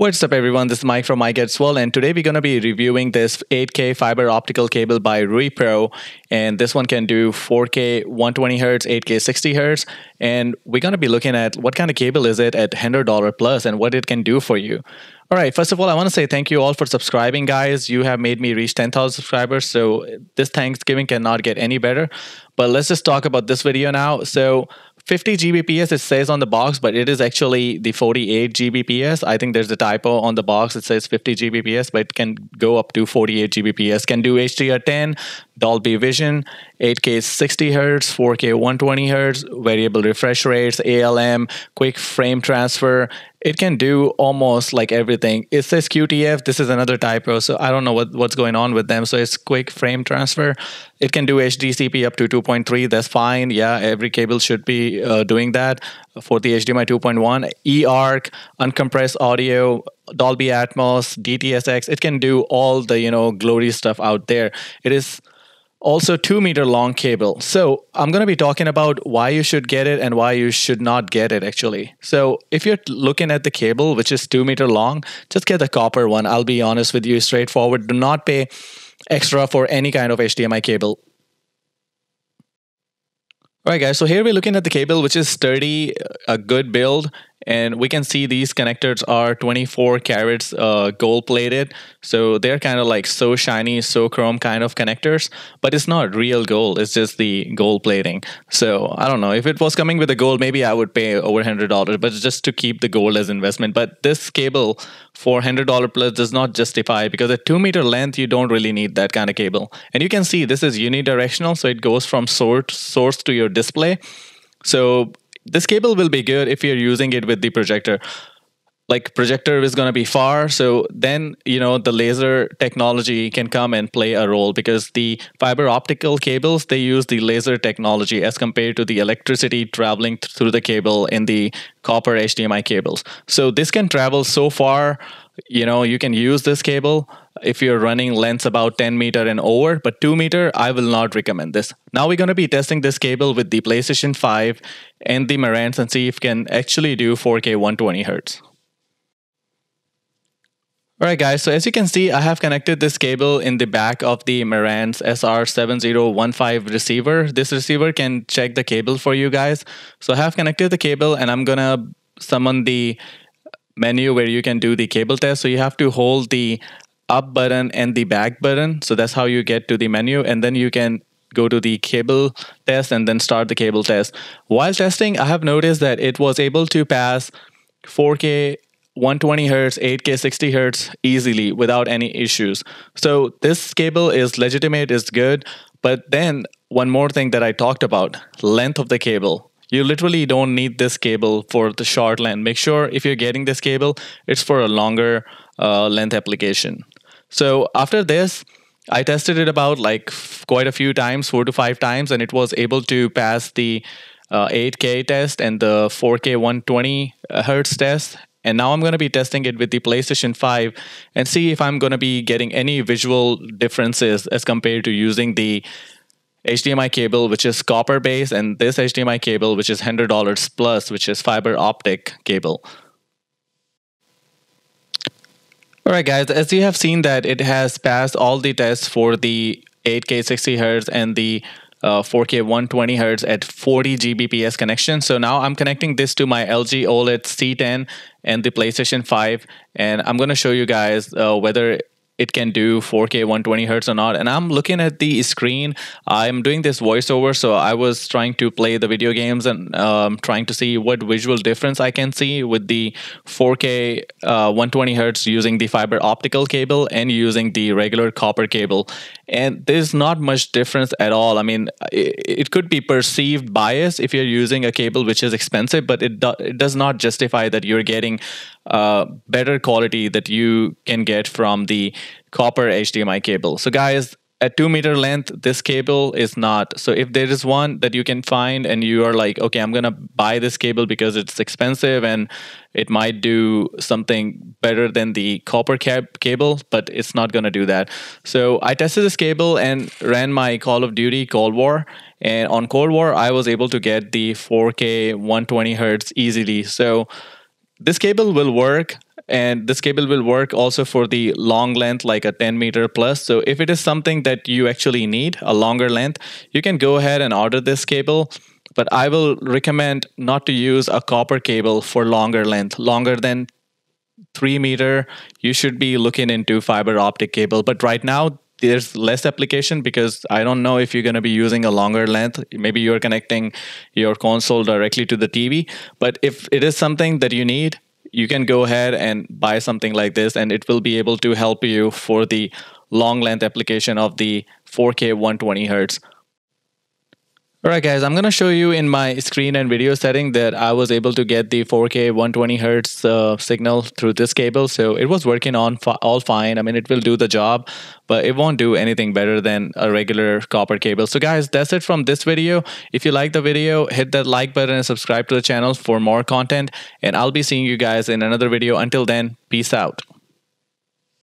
What's up everyone, this is Mike from MyGadgetsWorld, and today we're going to be reviewing this 8K fiber optical cable by Rui Pro, and this one can do 4K 120Hz, 8K 60Hz, and we're going to be looking at what kind of cable is it at $100 plus and what it can do for you. All right, first of all, I want to say thank you all for subscribing, guys. You have made me reach 10,000 subscribers, so this Thanksgiving cannot get any better. But let's just talk about this video now. So 50 Gbps it says on the box, but it is actually the 48 Gbps. I think there's a typo on the box. It says 50 Gbps, but it can go up to 48 Gbps. Can do HDR10, Dolby Vision, 8K 60Hz, 4K 120Hz, variable refresh rates, ALM, quick frame transfer. It can do almost like everything. It says QTF. This is another typo, so I don't know what's going on with them. So it's quick frame transfer. It can do HDCP up to 2.3. That's fine. Yeah, every cable should be doing that for the HDMI 2.1. eARC, uncompressed audio, Dolby Atmos, DTS:X. It can do all the glory stuff out there. It is also 2 meter long cable. So I'm going to be talking about why you should get it and why you should not get it actually. So if you're looking at the cable, which is 2 meter long, just get the copper one. I'll be honest with you, straightforward. Do not pay extra for any kind of HDMI cable. All right, guys, so here we're looking at the cable, which is sturdy, a good build. And we can see these connectors are 24 carats gold plated. So they're kind of like so shiny, so chrome kind of connectors, but it's not real gold. It's just the gold plating. So I don't know, if it was coming with the gold, maybe I would pay over $100, but just to keep the gold as investment. But this cable for $100 plus does not justify, because at 2 meter length, you don't really need that kind of cable. And you can see this is unidirectional. So it goes from source to your display. So this cable will be good if you're using it with the projector. Like projector is going to be far. So then, the laser technology can come and play a role, because the fiber optical cables, they use the laser technology as compared to the electricity traveling through the cable in the copper HDMI cables. So this can travel so far, you can use this cable if you're running lengths about 10 meter and over, but 2 meter, I will not recommend this. Now we're going to be testing this cable with the PlayStation 5 and the Marantz and see if it can actually do 4K 120Hz. All right, guys, so as you can see, I have connected this cable in the back of the Marantz SR7015 receiver. This receiver can check the cable for you guys. So I have connected the cable, and I'm going to summon the menu where you can do the cable test. So you have to hold the up button and the back button. So that's how you get to the menu, and then you can go to the cable test and then start the cable test. While testing, I have noticed that it was able to pass 4K 120Hz, 8K 60Hz easily without any issues. So this cable is legitimate, is good. But then one more thing that I talked about, length of the cable. You literally don't need this cable for the short length. Make sure if you're getting this cable, it's for a longer length application. So after this, I tested it about like quite a few times, 4 to 5 times, and it was able to pass the 8K test and the 4K 120Hz test. And now I'm going to be testing it with the PlayStation 5 and see if I'm going to be getting any visual differences as compared to using the HDMI cable, which is copper based, and this HDMI cable, which is $100 plus, which is fiber optic cable. All right, guys, as you have seen that it has passed all the tests for the 8K 60Hz and the 4K 120Hz at 40 Gbps connection. So now I'm connecting this to my LG OLED C10 and the PlayStation 5. And I'm going to show you guys whether it can do 4K 120Hz or not. And I'm looking at the screen. I'm doing this voiceover, so I was trying to play the video games and trying to see what visual difference I can see with the 4K 120Hz using the fiber optical cable and using the regular copper cable. And there's not much difference at all. I mean, it could be perceived bias if you're using a cable which is expensive, but it does not justify that you're getting better quality that you can get from the copper HDMI cable. So guys, at 2 meter length, this cable is not. So if there is one that you can find and you are like, okay, I'm going to buy this cable because it's expensive and it might do something better than the copper cable, but it's not going to do that. So I tested this cable and ran my Call of Duty Cold War. And on Cold War, I was able to get the 4K 120Hz easily. So this cable will work And this cable will work also for the long length, like a 10 meter plus. So if it is something that you actually need, a longer length, you can go ahead and order this cable. But I will recommend not to use a copper cable for longer length, longer than 3 meter. You should be looking into fiber optic cable. But right now, there's less application because I don't know if you're going to be using a longer length. Maybe you're connecting your console directly to the TV. But if it is something that you need, you can go ahead and buy something like this, and it will be able to help you for the long length application of the 4K 120 Hertz. All right, guys, I'm going to show you in my screen and video setting that I was able to get the 4K 120 Hertz signal through this cable. So it was working on all fine. I mean, it will do the job, but it won't do anything better than a regular copper cable. So guys, that's it from this video. If you like the video, hit that like button and subscribe to the channel for more content. And I'll be seeing you guys in another video. Until then, peace out.